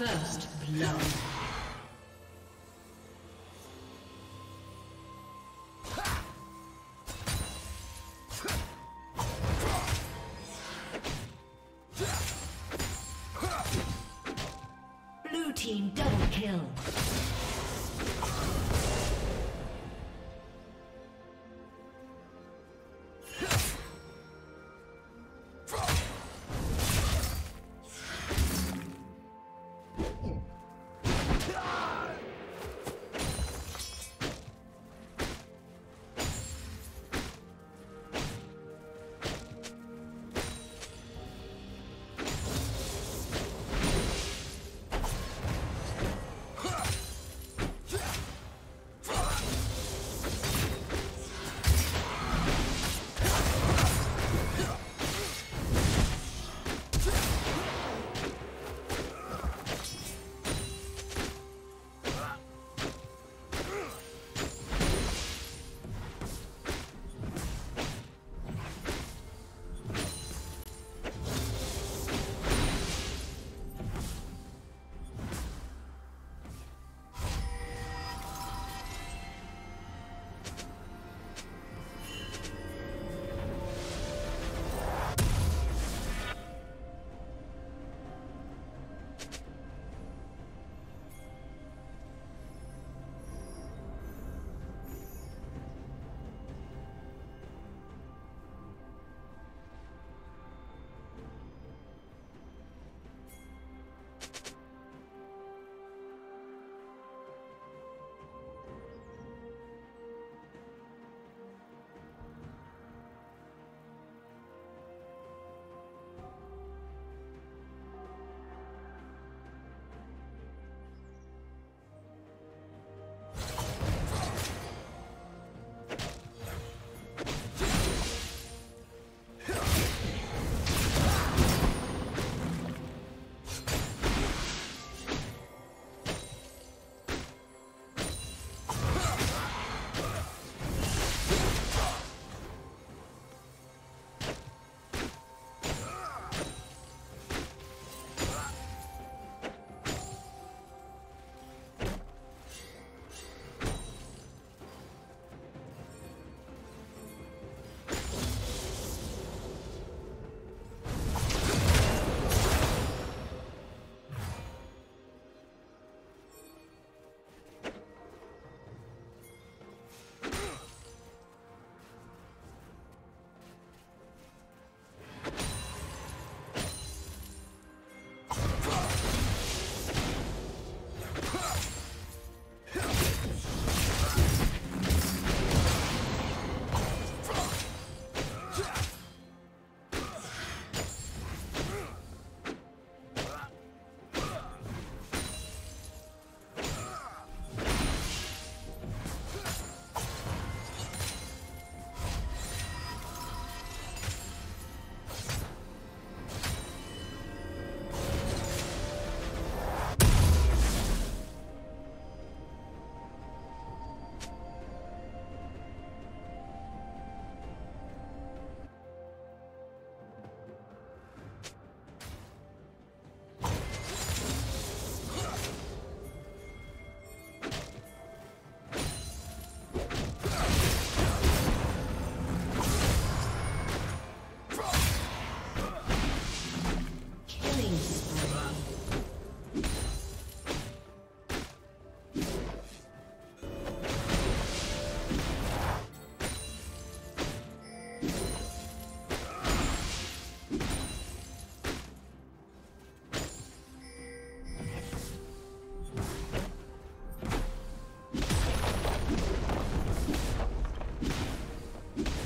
First blood.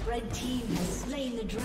Red team has slain the dragon.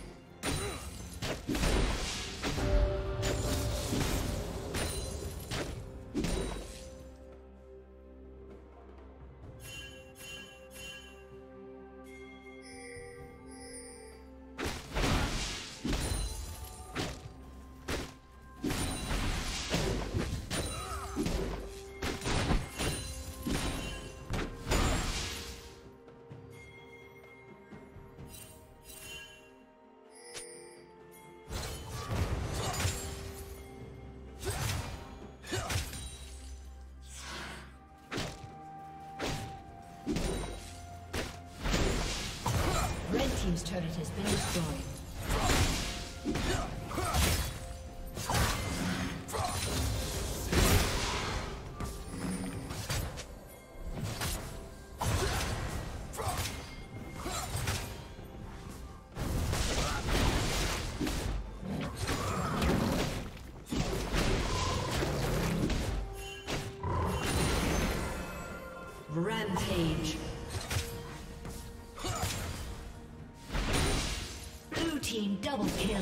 Team's turret has been destroyed. Rampage. Double kill.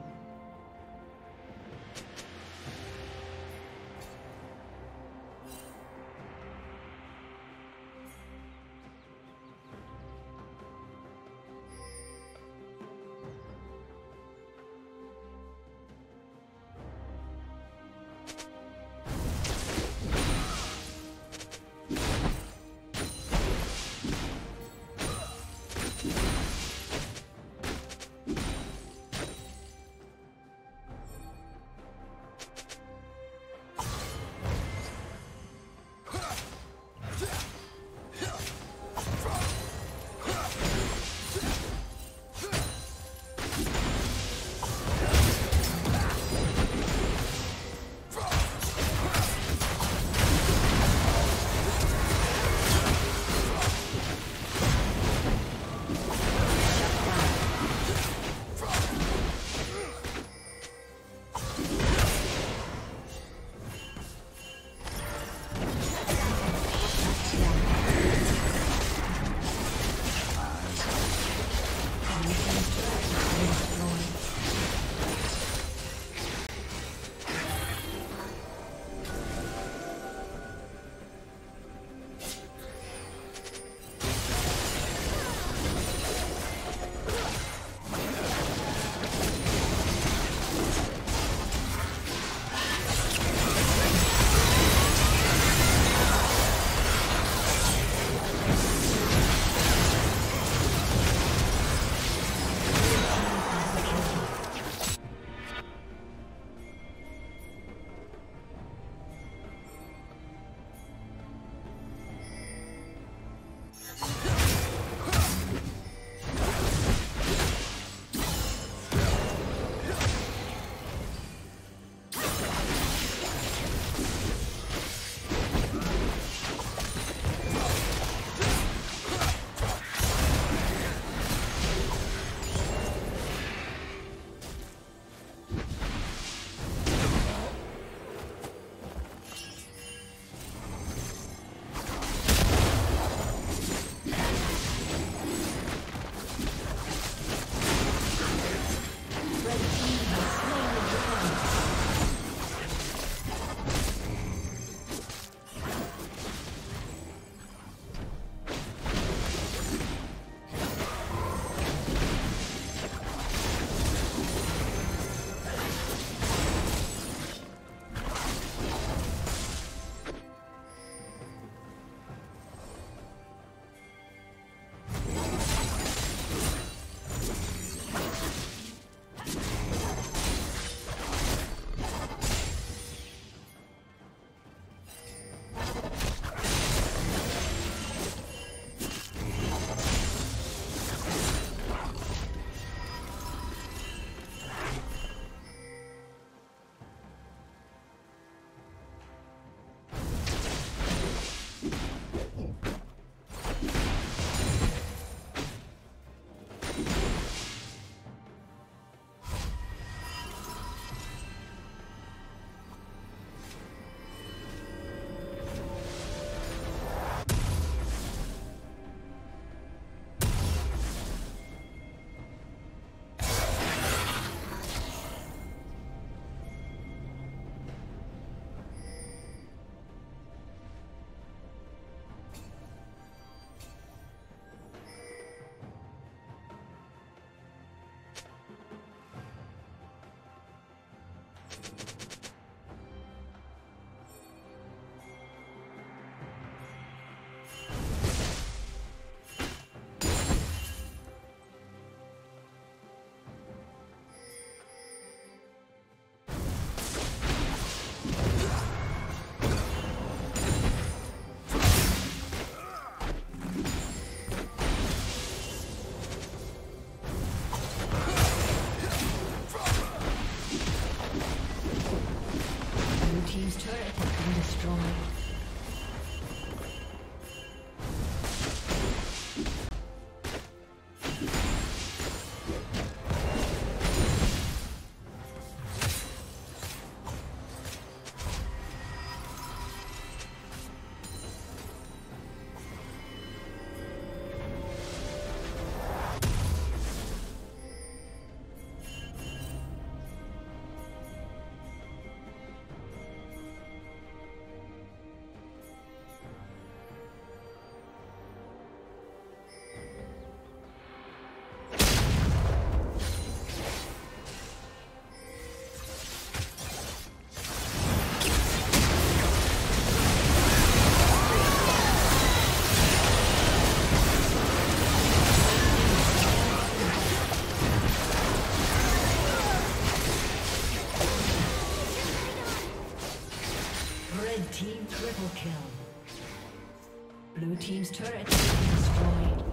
Blue team's turret has been destroyed.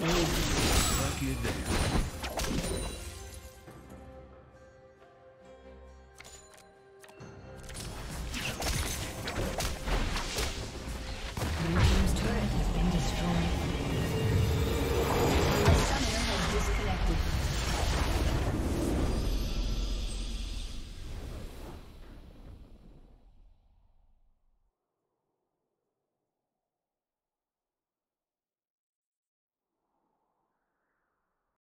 Look you there.